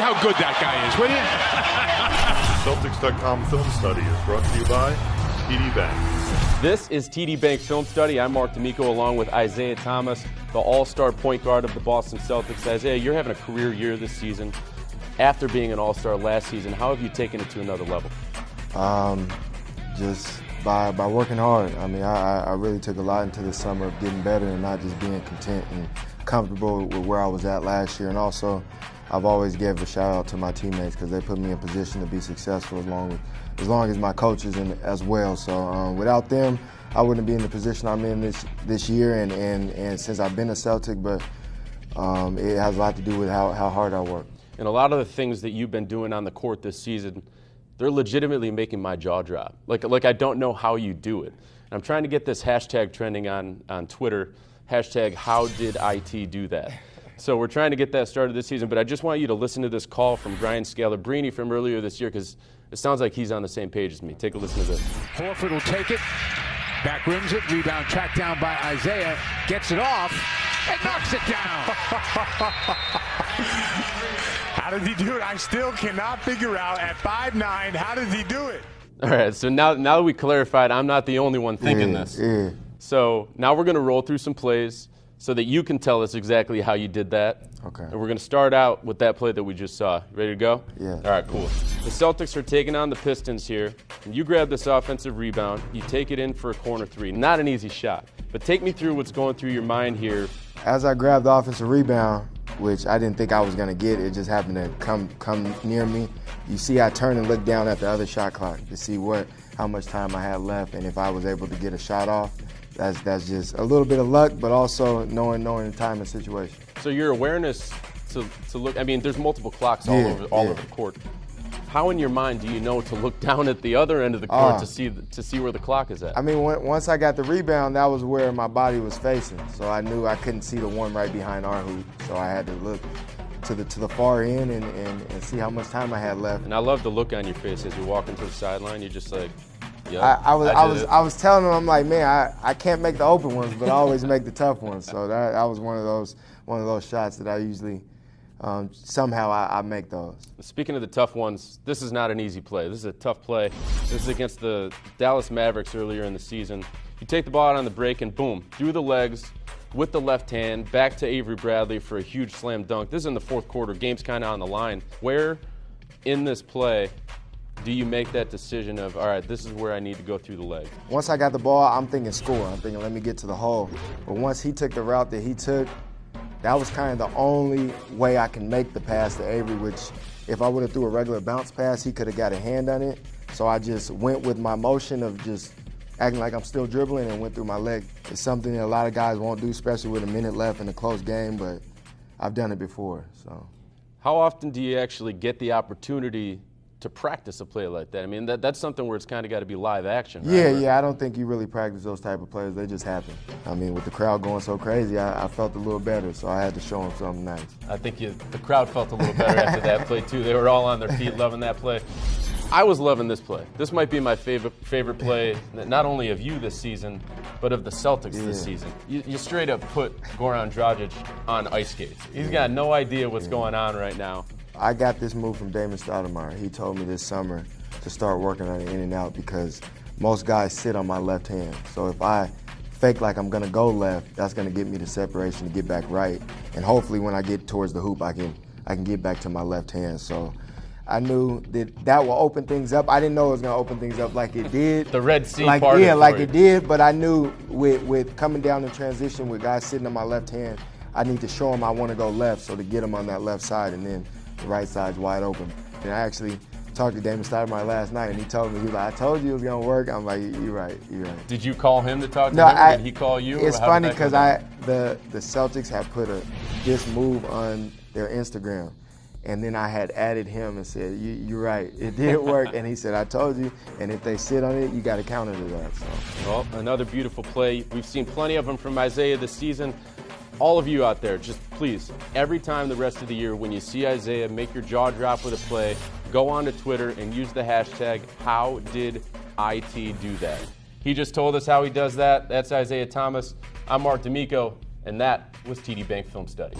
see how good that guy is, will you? Celtics.com Film Study is brought to you by TD Bank. This is TD Bank Film Study. I'm Mark D'Amico along with Isaiah Thomas, the all-star point guard of the Boston Celtics. Isaiah, you're having a career year this season. After being an all-star last season, how have you taken it to another level? Just by working hard. I mean, I really took a lot into the summer of getting better and not just being content and comfortable with where I was at last year. And also, I've always gave a shout out to my teammates because they put me in position to be successful as long as my coaches and as well. So without them, I wouldn't be in the position I'm in this year and since I've been a Celtic, but it has a lot to do with how hard I work. And a lot of the things that you've been doing on the court this season, they're legitimately making my jaw drop. Like I don't know how you do it. And I'm trying to get this hashtag trending on Twitter, hashtag how did IT do that? So we're trying to get that started this season, but I just want you to listen to this call from Brian Scalabrini from earlier this year because it sounds like he's on the same page as me. Take a listen to this. Horford will take it, back rims it, rebound tracked down by Isaiah, gets it off, and knocks it down. How did he do it? I still cannot figure out at 5'9", how does he do it? All right, so now that we clarified, I'm not the only one thinking this. Yeah. So now we're going to roll through some plays so that you can tell us exactly how you did that. Okay. And we're going to start out with that play that we just saw. Ready to go? Yeah. All right, cool. The Celtics are taking on the Pistons here. And you grab this offensive rebound. You take it in for a corner three. Not an easy shot. But take me through what's going through your mind here. As I grabbed the offensive rebound, which I didn't think I was going to get, it just happened to come near me. You see I turn and look down at the other shot clock to see how much time I had left and if I was able to get a shot off. That's just a little bit of luck, but also knowing the time and situation. So your awareness to look, I mean, there's multiple clocks all over the court. How in your mind do you know to look down at the other end of the court to see where the clock is at? I mean, once I got the rebound, that was where my body was facing. So I knew I couldn't see the one right behind our hoop, so I had to look to the far end and see how much time I had left. And I love the look on your face as you're walking to the sideline. You're just like, yep, I was telling him, I'm like, man, I can't make the open ones, but I always make the tough ones. So that was one of those shots that I usually somehow I make those. Speaking of the tough ones, this is not an easy play. This is a tough play. This is against the Dallas Mavericks earlier in the season. You take the ball out on the break and boom, through the legs with the left hand, back to Avery Bradley for a huge slam dunk. This is in the fourth quarter. Game's kind of on the line. Where in this play do you make that decision of, all right, this is where I need to go through the leg? Once I got the ball, I'm thinking score. I'm thinking, let me get to the hole. But once he took the route that he took, that was kind of the only way I can make the pass to Avery, which if I would have threw a regular bounce pass, he could have got a hand on it. So I just went with my motion of just acting like I'm still dribbling and went through my leg. It's something that a lot of guys won't do, especially with a minute left in a close game, but I've done it before, so. How often do you actually get the opportunity to practice a play like that? I mean, that's something where it's kind of got to be live action, right? Yeah, I don't think you really practice those type of plays. They just happen. I mean, with the crowd going so crazy, I felt a little better, so I had to show them something nice. I think the crowd felt a little better after that play, too. They were all on their feet loving that play. I was loving this play. This might be my favorite play, not only of you this season, but of the Celtics this season. You straight up put Goran Dragic on ice skates. He's got no idea what's going on right now. I got this move from Damon Stoudemire. He told me this summer to start working on the in and out because most guys sit on my left hand. So if I fake like I'm going to go left, that's going to get me the separation to get back right. And hopefully when I get towards the hoop, I can get back to my left hand. So I knew that will open things up. I didn't know it was going to open things up like it did. The Red Sea like, part. Yeah, like it did, but I knew with coming down in transition with guys sitting on my left hand, I need to show them I want to go left, so to get them on that left side and then the right side's wide open. And I actually talked to Damon Stoudemire last night, and he told me, he was like, I told you it was going to work. I'm like, you're right. Did you call him to talk to him? Or did he call you? It's funny because the Celtics had put this move on their Instagram, and then I had added him and said, you're right, it did work. And he said, I told you, and if they sit on it, you got to counter to that. So. Well, another beautiful play. We've seen plenty of them from Isaiah this season. All of you out there, just please, every time the rest of the year when you see Isaiah make your jaw drop with a play, go on to Twitter and use the hashtag, #HowDidITDoThat. He just told us how he does that. That's Isaiah Thomas. I'm Mark D'Amico, and that was TD Bank Film Study.